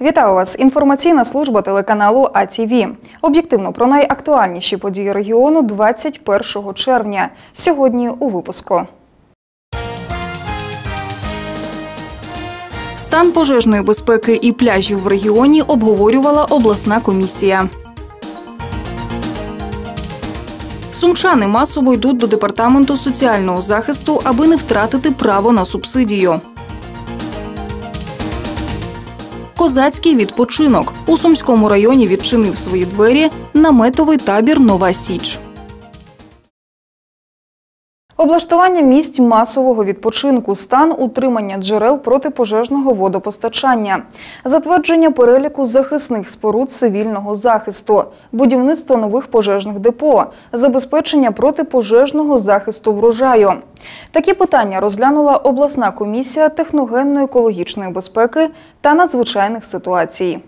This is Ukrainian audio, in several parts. Вітаю вас! Інформаційна служба телеканалу АТВ. Об'єктивно про найактуальніші події регіону 21 червня. Сьогодні у випуску. Стан пожежної безпеки і пляжів в регіоні обговорювала обласна комісія. Сумчани масово йдуть до Департаменту соціального захисту, аби не втратити право на субсидію. Козацький відпочинок. У Сумському районі відчинив свої двері наметовий табір «Нова Січ». Облаштування місць масового відпочинку, стан утримання джерел протипожежного водопостачання, затвердження переліку захисних споруд цивільного захисту, будівництво нових пожежних депо, забезпечення протипожежного захисту врожаю. Такі питання розглянула обласна комісія техногенно-екологічної безпеки та надзвичайних ситуацій.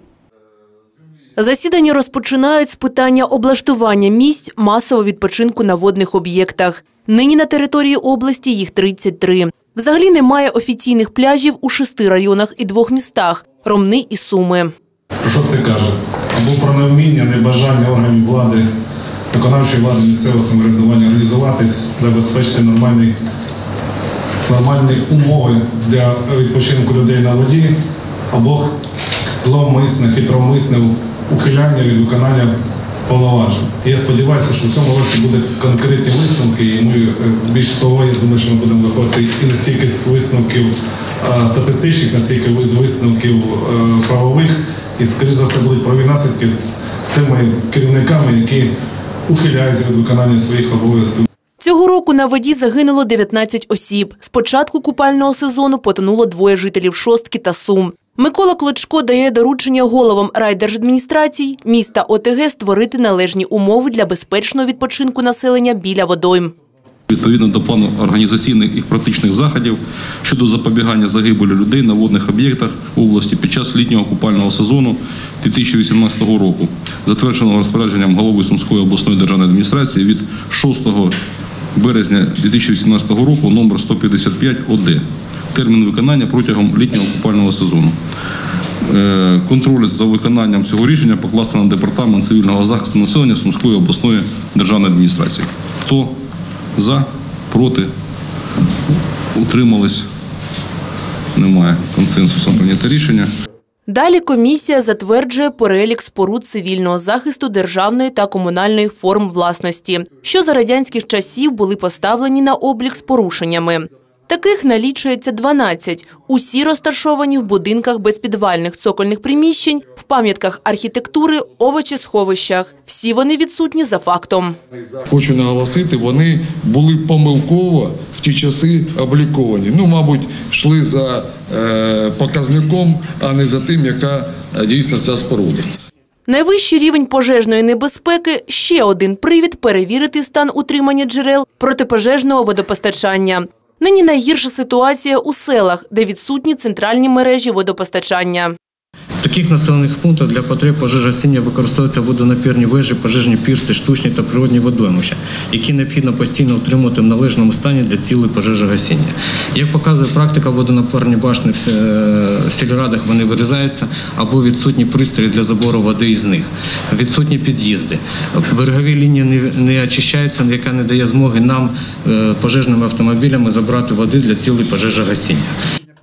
Засідання розпочинають з питання облаштування місць масового відпочинку на водних об'єктах. Нині на території області їх 33. Взагалі немає офіційних пляжів у 6 районах і 2 містах – Ромни і Суми. Що це каже? Або про невміння, небажання органів влади, виконавчої влади місцевого самоврядування організуватись, забезпечити нормальні умови для відпочинку людей на воді, або зловмисне, хитромисне ухиляння від виконання повноважень. Я сподіваюся, що в цьому році будуть конкретні висновки, і ми більше того, я думаю, що ми будемо виходити і настільки з висновків статистичних, настільки з висновків правових, і, скоріш за все, будуть правові наслідки з тими керівниками, які ухиляються від виконання своїх обов'язків. Цього року на воді загинуло 19 осіб. З початку купального сезону потонуло 2 жителів Шостки та Сум. Микола Клочко дає доручення головам райдержадміністрацій міста ОТГ створити належні умови для безпечного відпочинку населення біля водойм. Відповідно до плану організаційних і практичних заходів щодо запобігання загибелі людей на водних об'єктах області під час літнього купального сезону 2018 року, затвердженого розпорядженням голови Сумської обласної державної адміністрації від 6 березня 2018 року номер 155 ОД. Термін виконання протягом літнього купального сезону. Контроль за виконанням цього рішення покласти на Департамент цивільного захисту населення Сумської обласної державної адміністрації. Хто за, проти, утримались? Немає консенсусу прийнято рішення. Далі комісія затверджує перелік споруд цивільного захисту державної та комунальної форм власності, що за радянських часів були поставлені на облік з порушеннями. Таких налічується 12. Усі розташовані в будинках безпідвальних цокольних приміщень, в пам'ятках архітектури, овочесховищах. Всі вони відсутні за фактом. Хочу наголосити, вони були помилково в ті часи обліковані. Ну, мабуть, йшли за показником, а не за тим, яка дійсно ця споруда. Найвищий рівень пожежної небезпеки – ще один привід перевірити стан утримання джерел протипожежного водопостачання. Нині найгірша ситуація у селах, де відсутні центральні мережі водопостачання. В таких населених пунктах для потреб пожежогасіння використовуються водонапірні вежі, пожежні пірси, штучні та природні водоймища, які необхідно постійно утримувати в належному стані для цілей пожежогасіння. Як показує практика, водонапірні башни в сільрадах вони вирізаються, або відсутні пристрої для забору води із них, відсутні під'їзди. Берегові лінії не очищаються, яка не дає змоги нам, пожежними автомобілями, забрати води для цілей пожежогасіння.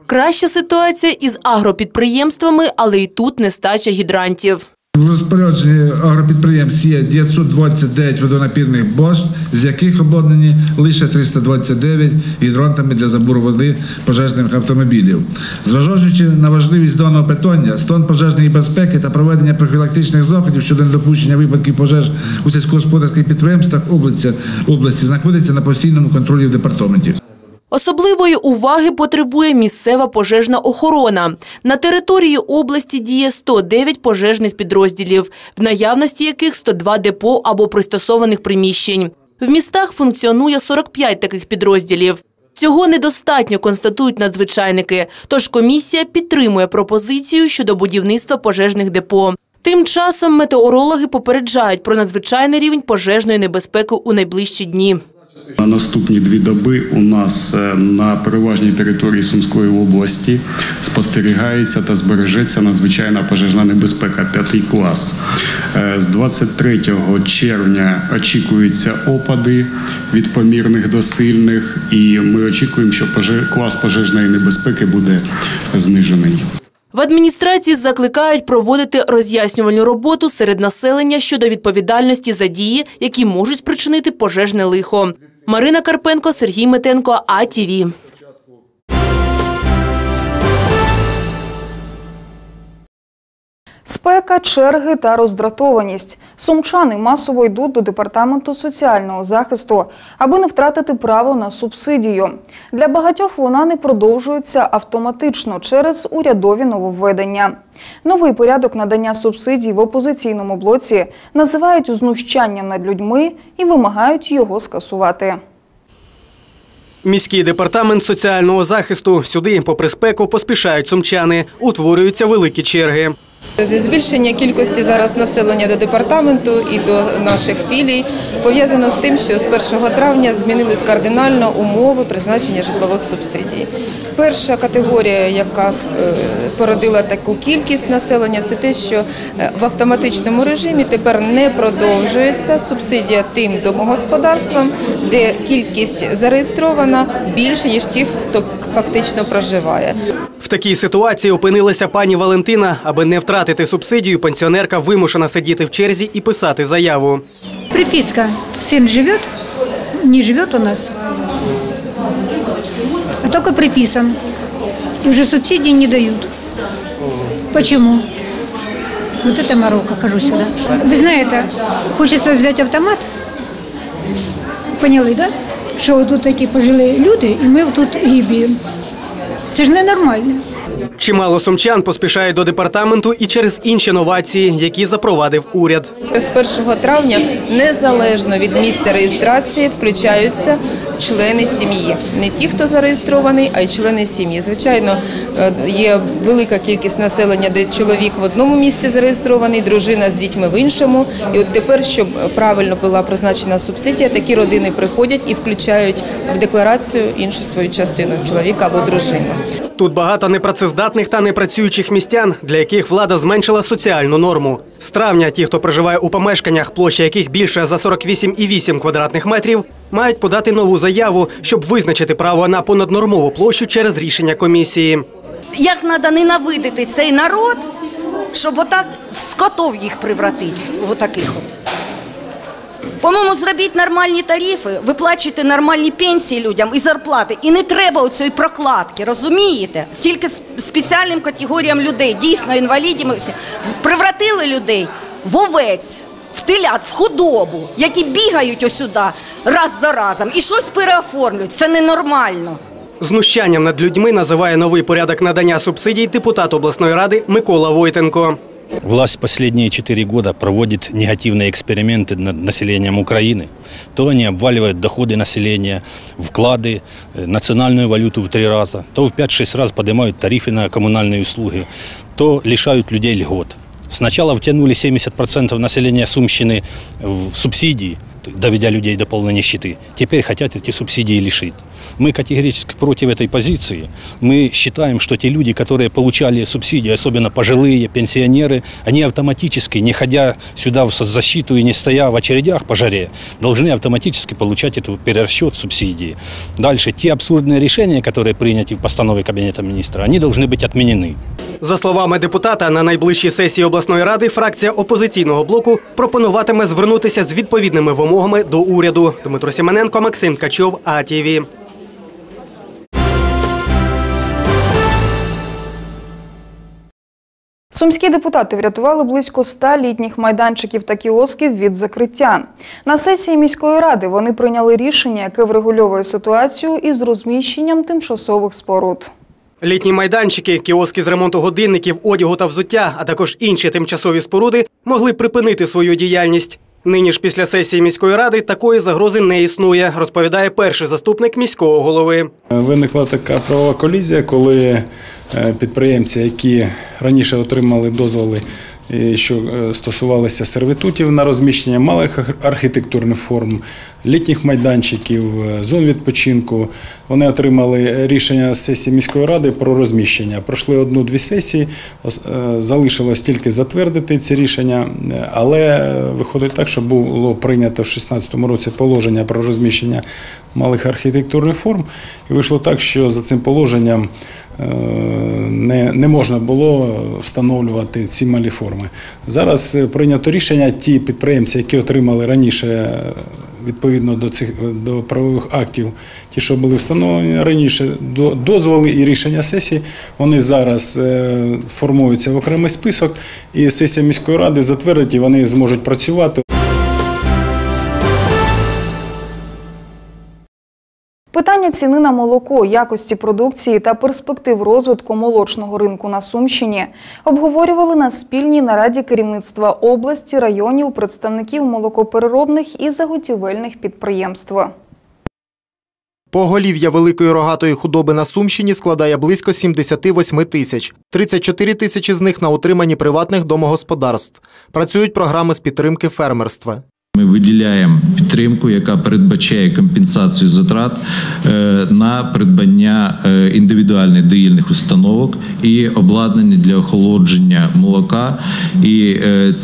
Краща ситуація із агропідприємствами, але і тут нестача гідрантів. В розпорядженні агропідприємств є 929 водонапірних башт, з яких обладнані лише 329 гідрантами для забору води пожежних автомобілів. Зважаючи на важливість даного питання, стан пожежної безпеки та проведення профілактичних заходів щодо недопущення випадків пожеж у сільськогосподарських підприємствах області знаходиться на постійному контролі в департаменті. Особливої уваги потребує місцева пожежна охорона. На території області діє 109 пожежних підрозділів, в наявності яких 102 депо або пристосованих приміщень. В містах функціонує 45 таких підрозділів. Цього недостатньо, констатують надзвичайники, тож комісія підтримує пропозицію щодо будівництва пожежних депо. Тим часом метеорологи попереджають про надзвичайний рівень пожежної небезпеки у найближчі дні. На наступні дві доби у нас на переважній території Сумської області спостерігається та збережеться надзвичайна пожежна небезпека 5 клас. З 23 червня очікуються опади від помірних до сильних, і ми очікуємо, що клас пожежної небезпеки буде знижений. В адміністрації закликають проводити роз'яснювальну роботу серед населення щодо відповідальності за дії, які можуть спричинити пожежне лихо. Марина Карпенко, Сергій Митенко, АТВ. Спека, черги та роздратованість. Сумчани масово йдуть до Департаменту соціального захисту, аби не втратити право на субсидію. Для багатьох вона не продовжується автоматично через урядові нововведення. Новий порядок надання субсидій в опозиційному блоці називають знущанням над людьми і вимагають його скасувати. Міський департамент соціального захисту. Сюди, попри спеку, поспішають сумчани. Утворюються великі черги. Збільшення кількості зараз населення до департаменту і до наших філій пов'язано з тим, що з 1 травня змінились кардинально умови призначення житлових субсидій. Перша категорія, яка породила таку кількість населення, це те, що в автоматичному режимі тепер не продовжується субсидія тим домогосподарствам, де кількість зареєстрована більше, ніж тих, хто фактично проживає. В такій ситуації опинилася пані Валентина. Аби не втратити субсидію, пенсіонерка вимушена сидіти в черзі і писати заяву. Приписка. Син живе, не живе у нас, а тільки приписан. І вже субсидії не дають. Чому? Вот это морока, хожу сюди. Ви знаєте, хочеться взяти автомат. Поняли, да? Що тут такі пожилі люди, і ми тут гибіємо. Це ж ненормально. Чимало сумчан поспішають до департаменту і через інші новації, які запровадив уряд. З 1 травня незалежно від місця реєстрації включаються члени сім'ї. Не ті, хто зареєстрований, а й члени сім'ї. Звичайно, є велика кількість населення, де чоловік в одному місці зареєстрований, дружина з дітьми в іншому. І от тепер, щоб правильно була призначена субсидія, такі родини приходять і включають в декларацію іншу свою частину – чоловіка або дружину. Тут багато непрацездатних та непрацюючих містян, для яких влада зменшила соціальну норму. З травня ті, хто проживає у помешканнях, площа яких більше за 48,8 квадратних метрів, мають подати нову заяву, щоб визначити право на понаднормову площу через рішення комісії. Як треба ненавидити цей народ, щоб отак в скотов їх превратити, в отаких от. По-моєму, зробіть нормальні тарифи, виплачуйте нормальні пенсії людям і зарплати. І не треба оцієї прокладки, розумієте? Тільки спеціальним категоріям людей, дійсно інвалідів ми всі, превратили людей в овець, в телят, в худобу, які бігають осюди раз за разом і щось переоформлюють. Це ненормально. Знущанням над людьми називає новий порядок надання субсидій депутат обласної ради Микола Войтенко. Власть последние 4 года проводит негативные эксперименты над населением Украины. То они обваливают доходы населения, вклады, национальную валюту в 3 раза, то в 5-6 раз поднимают тарифы на коммунальные услуги, то лишают людей льгот. Сначала втянули 70% населения Сумщины в субсидии, доведя людей до полной нищеты. Теперь хотят эти субсидии лишить. Мы категорически против этой позиции. Мы считаем, что те люди, которые получали субсидии, особенно пожилые, пенсионеры, они автоматически, не ходя сюда в соцзащиту и не стоя в очередях по жаре, должны автоматически получать этот перерасчет субсидии. Дальше, те абсурдные решения, которые приняты в постанове Кабинета министра, они должны быть отменены. За словами депутата, на найближчій сесії обласної ради фракція опозиційного блоку пропонуватиме звернутися з відповідними вимогами до уряду. Дмитро Сімоненко, Максим Ткачов, АТВ. Сумські депутати врятували близько 100 літніх майданчиків та кіосків від закриття. На сесії міської ради вони прийняли рішення, яке врегульовує ситуацію із розміщенням тимчасових споруд. Літні майданчики, кіоски з ремонту годинників, одягу та взуття, а також інші тимчасові споруди могли припинити свою діяльність. Нині ж після сесії міської ради такої загрози не існує, розповідає перший заступник міського голови. Виникла така правова колізія, коли підприємці, які раніше отримали дозволи що стосувалися сервітутів на розміщення малих архітектурних форм, літніх майданчиків, зон відпочинку. Вони отримали рішення сесії міської ради про розміщення. Пройшли одну-дві сесії, залишилось тільки затвердити ці рішення, але виходить так, що було прийнято в 2016 році положення про розміщення малих архітектурних форм, і вийшло так, що за цим положенням не можна було встановлювати ці малі форми. Зараз прийнято рішення, ті підприємці, які отримали раніше відповідно до правових актів, ті, що були встановлені раніше, дозволи і рішення сесії, вони зараз формуються в окремий список, і сесія міської ради затвердить, і вони зможуть працювати. Питання ціни на молоко, якості продукції та перспектив розвитку молочного ринку на Сумщині обговорювали на спільній нараді керівництва області, районів, представників молокопереробних і заготівельних підприємств. Поголів'я великої рогатої худоби на Сумщині складає близько 78 тисяч. 34 тисячі з них на утриманні приватних домогосподарств. Працюють програми з підтримки фермерства. Ми виділяємо підтримку, яка передбачає компенсацію затрат на придбання індивідуальних доїльних установок і обладнання для охолодження молока. І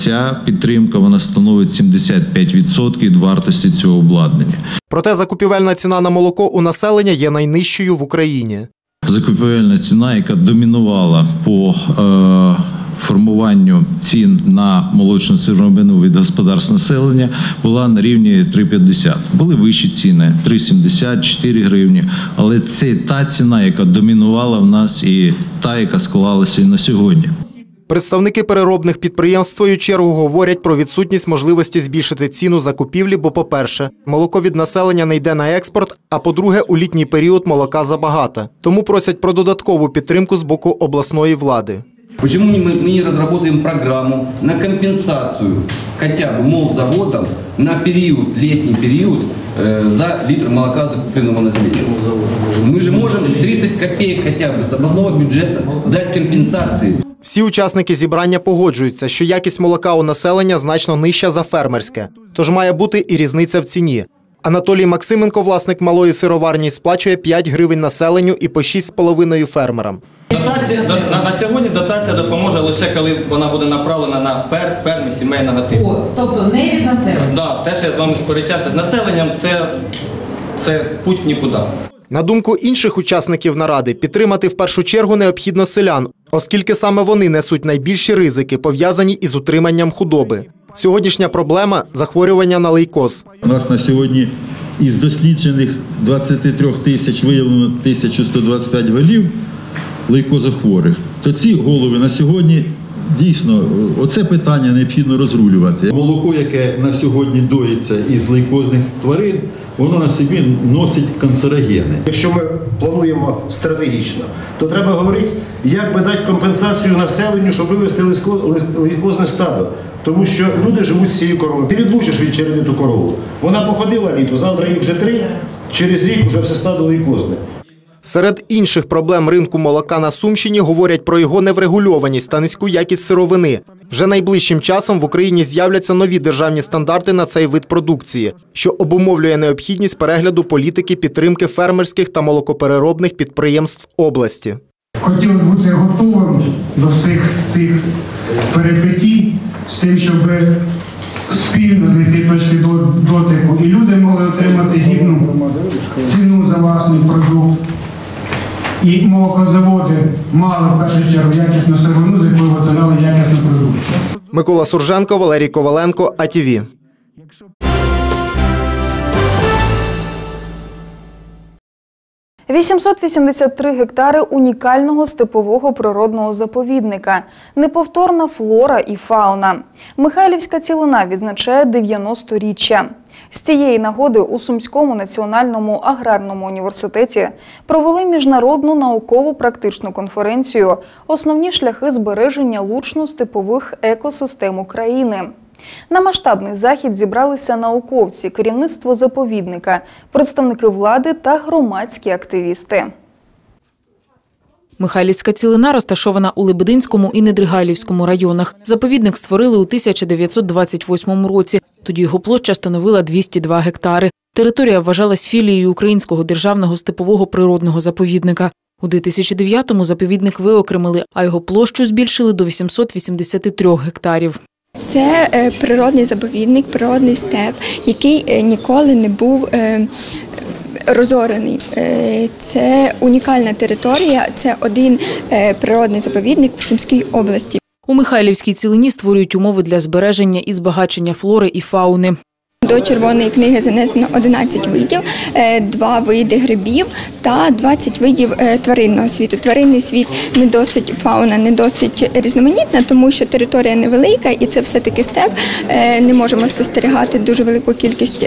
ця підтримка, вона становить 75% від вартості цього обладнання. Проте закупівельна ціна на молоко у населення є найнижчою в Україні. Закупівельна ціна, яка домінувала по формуванню цін на молочну сировину від господарств населення, була на рівні 3,50. Були вищі ціни – 3,70, 4 гривні, але це та ціна, яка домінувала в нас і та, яка склалася і на сьогодні. Представники переробних підприємств в свою чергу говорять про відсутність можливості збільшити ціну закупівлі, бо, по-перше, молоко від населення не йде на експорт, а по-друге, у літній період молока забагато. Тому просять про додаткову підтримку з боку обласної влади. Почему мы не разработаем программу на компенсацию хотя бы молзаводам на период, летний период за литр молока, закупленного на селе? Мы же можем 30 копеек хотя бы с областного бюджета дать компенсации. Всі учасники зібрання погоджуються, що якість молока у населення значно нижча за фермерське, тож має бути і різниця в ціні. Анатолій Максименко, власник малої сироварні, сплачує 5 гривень населенню і по 6,5 фермерам. На сьогодні дотація допоможе лише коли вона буде направлена на ферми сімейного типу. Тобто не від населення? Так, те, що я з вами сперечався з населенням, це путь в нікуди. На думку інших учасників наради, підтримати в першу чергу необхідно селян, оскільки саме вони несуть найбільші ризики, пов'язані із утриманням худоби. Сьогоднішня проблема – захворювання на лейкоз. У нас на сьогодні із досліджених 23 тисяч виявлено 1125 голів лейкозохворих. То ці голови на сьогодні дійсно оце питання необхідно розрулювати. Молоко, яке на сьогодні доїться із лейкозних тварин, воно на собі носить канцерогени. Якщо ми плануємо стратегічно, то треба говорити, як би дати компенсацію населенню, щоб вивести лейкозне стадо. Тому що люди живуть з цією коровою. Ти відлучиш від череди ту корову. Вона походила літо, завтра їх вже 3, через рік вже все стадо лейкозне. Серед інших проблем ринку молока на Сумщині говорять про його неврегульованість та низьку якість сировини. Вже найближчим часом в Україні з'являться нові державні стандарти на цей вид продукції, що обумовлює необхідність перегляду політики підтримки фермерських та молокопереробних підприємств області. Хотів бути готовим до всіх цих перипетій з тим, щоб спільно знайти точки дотику, і люди могли отримати гідну ціну за власний продукт. І молокозаводи мали в першу чергу якісну сировину, з якою виготовляли якісну продукцію. Микола Сурженко, Валерій Коваленко, АТВ. – 883 гектари унікального степового природного заповідника, неповторна флора і фауна. Михайлівська цілина відзначає 90-річчя. З цієї нагоди у Сумському національному аграрному університеті провели міжнародну науково-практичну конференцію «Основні шляхи збереження лучно-степових екосистем України». На масштабний захід зібралися науковці, керівництво заповідника, представники влади та громадські активісти. Михайлівська цілина розташована у Лебединському і Недригайлівському районах. Заповідник створили у 1928 році. Тоді його площа становила 202 гектари. Територія вважалась філією Українського державного степового природного заповідника. У 2009-му заповідник виокремили, а його площу збільшили до 883 гектарів. Це природний заповідник, природний степ, який ніколи не був розорений. Це унікальна територія, це один природний заповідник в Сумській області. У Михайлівській цілині створюють умови для збереження і збагачення флори і фауни. До Червоної книги занесено 11 видів, 2 види грибів та 20 видів тваринного світу. Тваринний світ не досить, фауна не досить різноманітна, тому що територія невелика і це все-таки степ. Не можемо спостерігати дуже велику кількість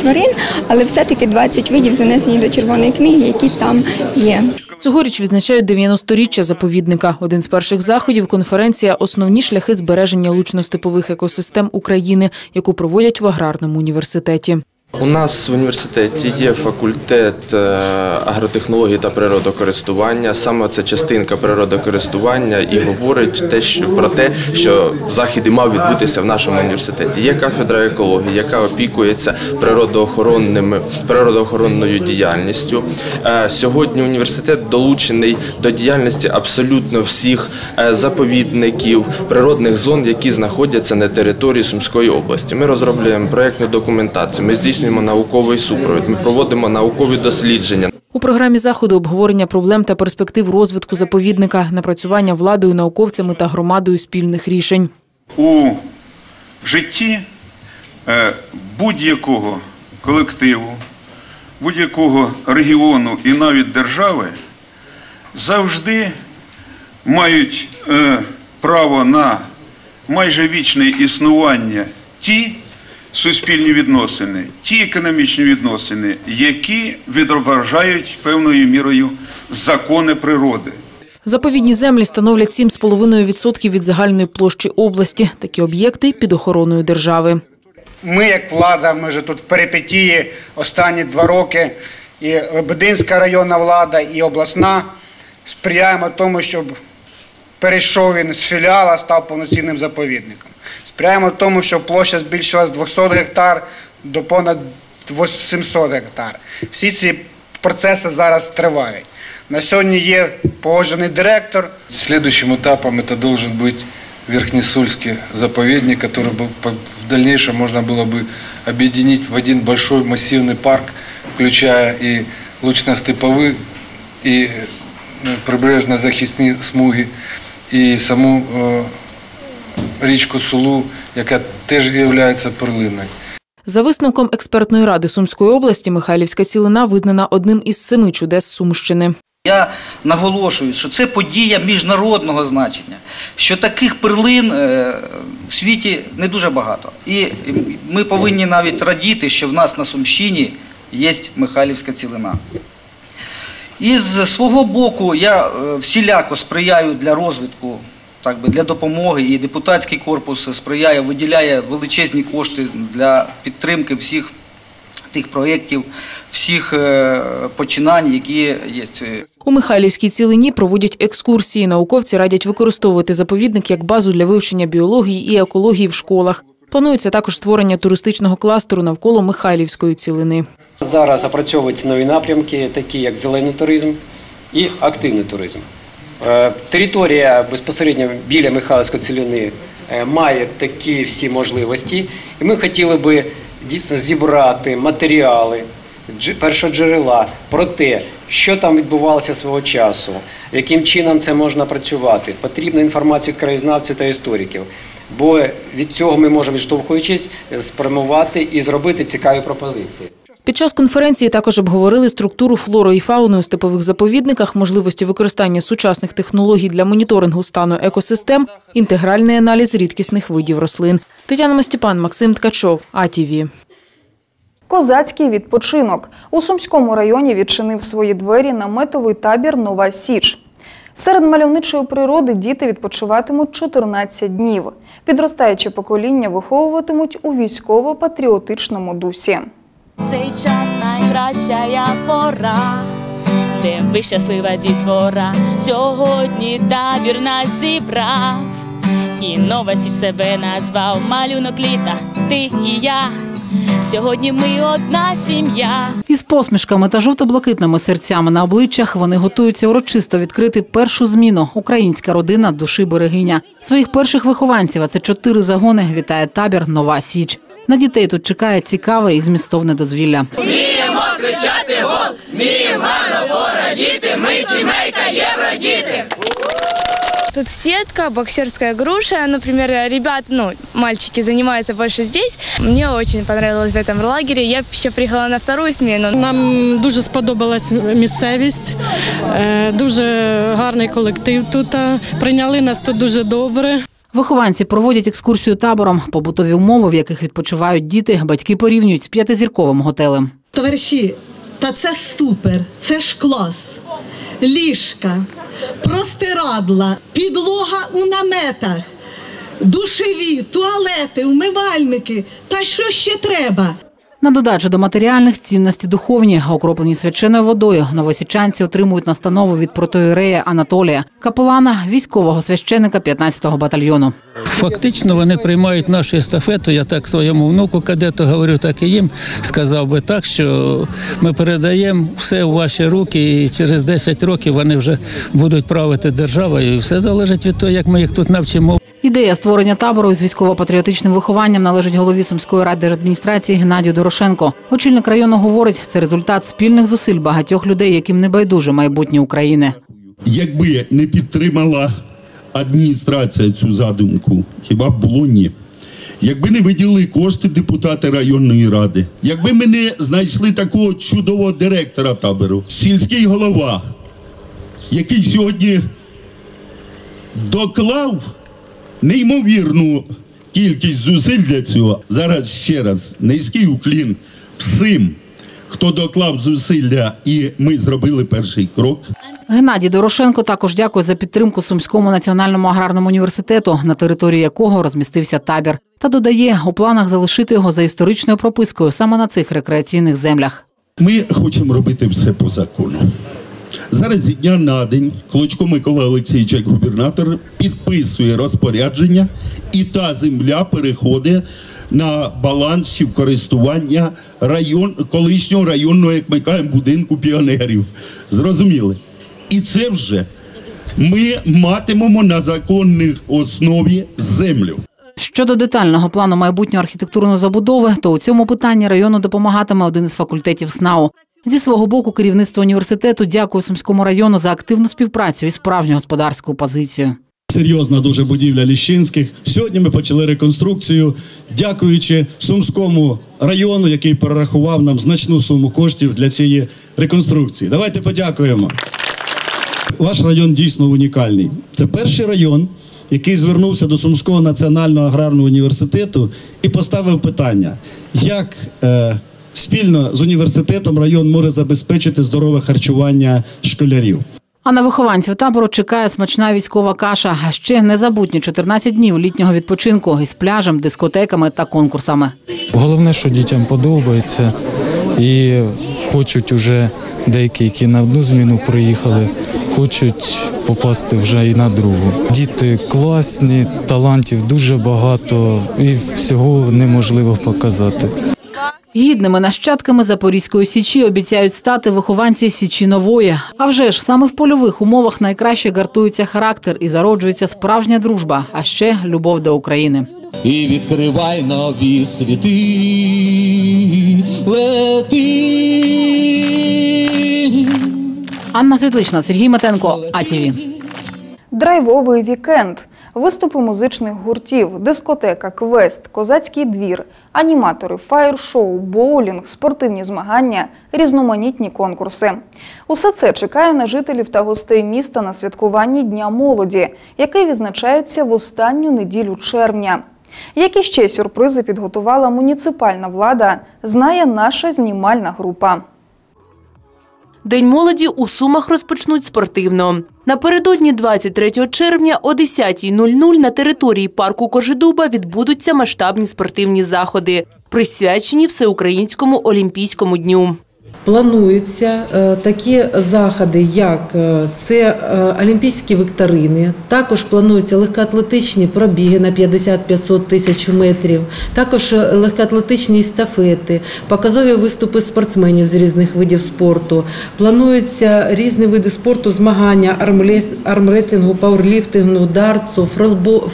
тварин, але все-таки 20 видів занесені до Червоної книги, які там є. Цьогоріч відзначають 90-річчя заповідника. Один з перших заходів – конференція «Основні шляхи збереження лучно-степових екосистем України», яку проводять в аграрному університеті. У нас в університеті є факультет агротехнології та природокористування. Саме це частинка природокористування і говорить про те, що захід і мав відбутися в нашому університеті. Є кафедра екології, яка опікується природоохоронною діяльністю. Сьогодні університет долучений до діяльності абсолютно всіх заповідників, природних зон, які знаходяться на території Сумської області. Ми розробляємо проєктну документацію, ми здійснюємо науковий супровід, ми проводимо наукові дослідження. У програмі заходу обговорення проблем та перспектив розвитку заповідника, напрацювання владою, науковцями та громадою спільних рішень. У житті будь-якого колективу, будь-якого регіону і навіть держави завжди мають право на майже вічне існування ті, суспільні відносини, ті економічні відносини, які відображають певною мірою закони природи. Заповідні землі становлять 7,5% від загальної площі області. Такі об'єкти під охороною держави. Ми, як влада, ми вже тут в перипетії останні 2 роки, і Лебединська районна влада, і обласна, сприяємо тому, щоб перейшов він з філіала, став повноцінним заповідником. Сприяємо в тому, що площа збільшилася з 200 гектар до понад 800 гектар. Всі ці процеси зараз тривають. На сьогодні є погоджений директор. Слідуючим етапом це має бути Верхнісульський заповідник, який в дальнейшем можна було б об'єднати в один великий масивний парк, включаючи і лучно-степові, і прибережно-захисні смуги, і саму річку Сулу, яка теж є перлиною. За висновком експертної ради Сумської області, Михайлівська цілина визнана одним із 7 чудес Сумщини. Я наголошую, що це подія міжнародного значення, що таких перлин в світі не дуже багато. І ми повинні навіть радіти, що в нас на Сумщині є Михайлівська цілина. І з свого боку я всіляко сприяю для розвитку, для допомоги, і депутатський корпус сприяє, виділяє величезні кошти для підтримки всіх тих проєктів, всіх починань, які є. У Михайлівській цілині проводять екскурсії. Науковці радять використовувати заповідник як базу для вивчення біології і екології в школах. Планується також створення туристичного кластеру навколо Михайлівської цілини. Зараз опрацьовуються нові напрямки, такі як зелений туризм і активний туризм. Територія безпосередньо біля Михайлівської цілини має такі всі можливості. І ми хотіли би дійсно зібрати матеріали, першоджерела про те, що там відбувалося свого часу, яким чином це можна працювати. Потрібна інформація від краєзнавців та істориків, бо від цього ми можемо, відштовхуючись, спрямувати і зробити цікаві пропозиції. Під час конференції також обговорили структуру флори і фауни у степових заповідниках, можливості використання сучасних технологій для моніторингу стану екосистем, інтегральний аналіз рідкісних видів рослин. Тетяна Мастепан, Максим Ткачов, АТВ. Козацький відпочинок. У Сумському районі відчинив свої двері наметовий табір «Нова Січ». Серед мальовничої природи діти відпочиватимуть 14 днів. Підростаюче покоління виховуватимуть у військово-патріотичному дусі. Цей час найкраща пора, де ви щаслива дітвора, сьогодні табір нас зібрав. І Нова Січ себе назвав, малюнок літа, ти і я. Сьогодні ми одна сім'я. Із посмішками та жовто-блакитними серцями на обличчях вони готуються урочисто відкрити першу зміну «Українська родина душі берегиня». Своїх перших вихованців, а це 4 загони, вітає табір «Нова Січ». На дітей тут чекає цікаве і змістовне дозвілля. Вміємо кричати гол, вміємо радіти, ми сімейка Євродіти. Тут сетка, боксерская груша, например, ребят, мальчики занимаются больше здесь. Мне очень понравилось в этом лагере, я ще приїхала на вторую смену. Нам дуже сподобалась місцевість, дуже гарний колектив тут, прийняли нас тут дуже добре. Вихованці проводять екскурсію табором. Побутові умови, в яких відпочивають діти, батьки порівнюють з 5-зірковим готелем. Товариші, та це супер, це ж клас. Ліжка, простирадла, підлога у наметах, душові, туалети, умивальники. Та що ще треба? На додачу до матеріальних цінності духовні, окроплені свяченою водою, новосічанці отримують настанову від протоірея Анатолія, капелана військового священика 15-го батальйону. Фактично вони приймають нашу естафету, я так своєму внуку кадету говорю, так і їм, сказав би так, що ми передаємо все в ваші руки і через 10 років вони вже будуть правити державою і все залежить від того, як ми їх тут навчимо. Ідея створення табору із військово-патріотичним вихованням належить голові Сумської райдержадміністрації Геннадію Дорошенко. Очільник району говорить, це результат спільних зусиль багатьох людей, яким не байдуже майбутнє України. Якби не підтримала адміністрація цю задумку, хіба б було ні. Якби не виділили кошти депутати районної ради, якби ми не знайшли такого чудового директора табору, сільський голова, який сьогодні доклав неймовірну кількість зусиль для цього. Зараз ще раз низький уклін всім, хто доклав зусилля, і ми зробили перший крок. Геннадій Дорошенко також дякує за підтримку Сумському національному аграрному університету, на території якого розмістився табір. Та додає, у планах залишити його за історичною пропискою саме на цих рекреаційних землях. Ми хочемо робити все по закону. Зараз зі дня на день Клочко Микола Олексійович, як губернатор, підписує розпорядження і та земля переходить на баланс користування колишнього районного, як ми кажемо, будинку піонерів. Зрозуміли? І це вже ми матимемо на законній основі землю. Щодо детального плану майбутньої архітектурної забудови, то у цьому питанні району допомагатиме один із факультетів СНАУ. Зі свого боку, керівництво університету дякує Сумському району за активну співпрацю і справжню господарську позицію. Серйозна дуже будівля Ліщинських. Сьогодні ми почали реконструкцію, дякуючи Сумському району, який перерахував нам значну суму коштів для цієї реконструкції. Давайте подякуємо. Ваш район дійсно унікальний. Це перший район, який звернувся до Сумського національного аграрного університету і поставив питання, як спільно з університетом район може забезпечити здорове харчування школярів. А на вихованців табору чекає смачна військова каша, а ще незабутні 14 днів літнього відпочинку із пляжем, дискотеками та конкурсами. Головне, що дітям подобається і хочуть вже деякі, які на одну зміну приїхали, хочуть попасти вже і на другу. Діти класні, талантів дуже багато і всього неможливо показати. Гідними нащадками Запорізької Січі обіцяють стати вихованці Січі Нової. А вже ж, саме в польових умовах найкраще гартується характер і зароджується справжня дружба, а ще любов до України. І відкривай нові світи, лети. Анна Світлична, Сергій Митенко, АТВ. Драйвовий вікенд. Виступи музичних гуртів, дискотека, квест, козацький двір, аніматори, фаєр-шоу, боулінг, спортивні змагання, різноманітні конкурси. Усе це чекає на жителів та гостей міста на святкуванні Дня молоді, який відзначається в останню неділю червня. Які ще сюрпризи підготувала муніципальна влада, знає наша знімальна група. День молоді у Сумах розпочнуть спортивно. Напередодні 23 червня о 10:00 на території парку Кожедуба відбудуться масштабні спортивні заходи, присвячені Всеукраїнському олімпійському дню. Плануються такі заходи, як це олімпійські вікторини, також плануються легкоатлетичні пробіги на 50-500 тисяч метрів, також легкоатлетичні естафети, показові виступи спортсменів з різних видів спорту. Плануються різні види спорту, змагання армреслінгу, пауерліфтингу, дартсу,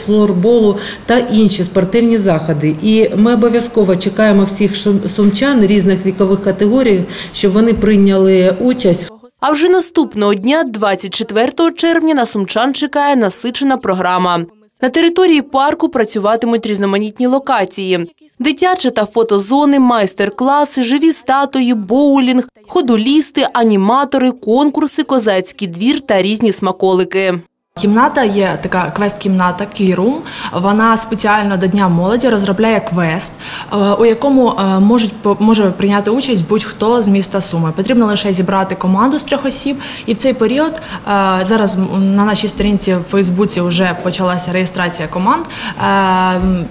флорболу та інші спортивні заходи. І ми обов'язково чекаємо всіх сумчан різних вікових категорій, щоб вони прийняли участь. А вже наступного дня, 24 червня, на сумчан чекає насичена програма. На території парку працюватимуть різноманітні локації. Дитяча та фотозони, майстер-класи, живі статуї, боулінг, ходулісти, аніматори, конкурси, козацький двір та різні смаколики. Кімната є така квест-кімната «Кейрум». Вона спеціально до Дня молоді розробляє квест, у якому може прийняти участь будь-хто з міста Суми. Потрібно лише зібрати команду з 3 осіб. І в цей період, зараз на нашій сторінці в Фейсбуці вже почалася реєстрація команд,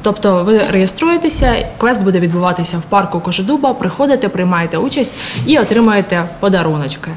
тобто ви реєструєтеся, квест буде відбуватися в парку Кожедуба, приходите, приймаєте участь і отримаєте подаруночки.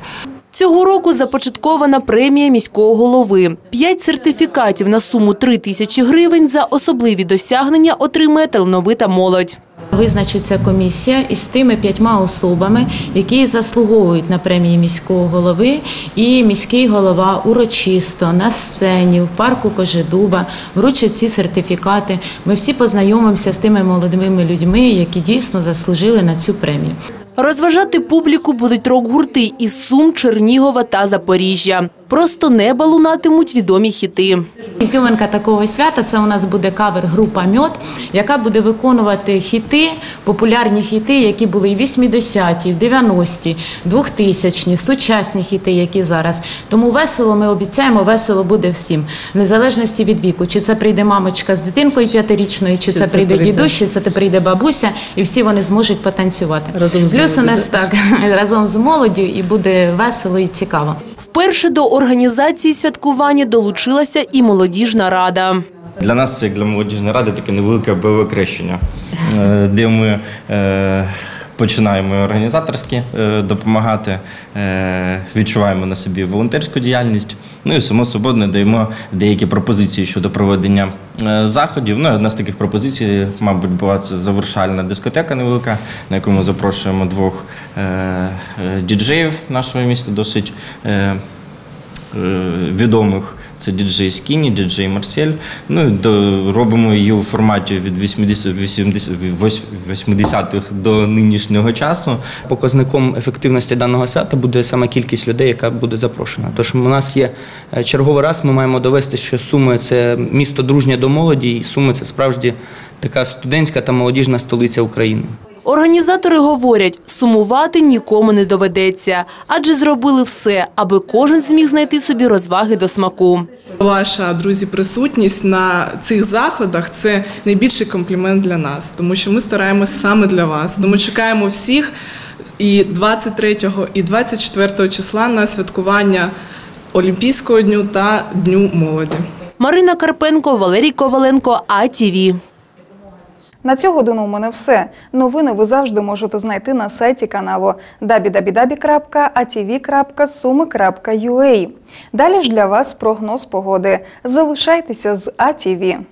Цього року започаткована премія міського голови. 5 сертифікатів на суму 3 тисячі гривень за особливі досягнення отримає талановита молодь. Визначиться комісія із тими 5 особами, які заслуговують на премії міського голови. І міський голова урочисто на сцені в парку Кожедуба вручить ці сертифікати. Ми всі познайомимося з тими молодими людьми, які дійсно заслужили на цю премію. Розважати публіку будуть рок-гурти із Сум, Чернігова та Запоріжжя. Просто неба лунатимуть відомі хіти. Ізюминка такого свята – це у нас буде кавер-група «Мед», яка буде виконувати хіти, популярні хіти, які були і 80-ті, 90-ті, 2000-ті, сучасні хіти, які зараз. Тому весело, ми обіцяємо, весело буде всім. В незалежності від віку, чи це прийде мамочка з дитинкою 5-річною, чи це прийде дідусь, чи це прийде бабуся, і всі вони зможуть потанцювати. Плюс у нас так, разом з молоддю, і буде весело і цікаво. Вперше до організації святкування долучилася і молодіжна рада. Для нас, як для молодіжної ради, таке невелике бойове хрещення, де ми починаємо організаторськи допомагати, відчуваємо на собі волонтерську діяльність, ну і само собою надаємо деякі пропозиції щодо проведення заходів. Ну, одна з таких пропозицій, мабуть, була це завершальна дискотека невелика, на яку ми запрошуємо 2 діджеїв нашого міста, досить відомих. Це діджей Скіні, діджей Марсель. Ну, робимо її у форматі від 80-х до нинішнього часу. Показником ефективності даного свята буде саме кількість людей, яка буде запрошена. Тож у нас є черговий раз, ми маємо довести, що Суми – це місто дружнє до молоді, і Суми – це справді така студентська та молодіжна столиця України. Організатори говорять, сумувати нікому не доведеться, адже зробили все, аби кожен зміг знайти собі розваги до смаку. Ваша, друзі, присутність на цих заходах – це найбільший комплімент для нас, тому що ми стараємось саме для вас. Тому чекаємо всіх і 23 і 24 числа на святкування Олімпійського дню та Дню молоді. Марина Карпенко, Валерій Коваленко, АТВ. На цю годину у мене все. Новини ви завжди можете знайти на сайті каналу www.atv.sumi.ua. Далі ж для вас прогноз погоди. Залишайтеся з АТВ.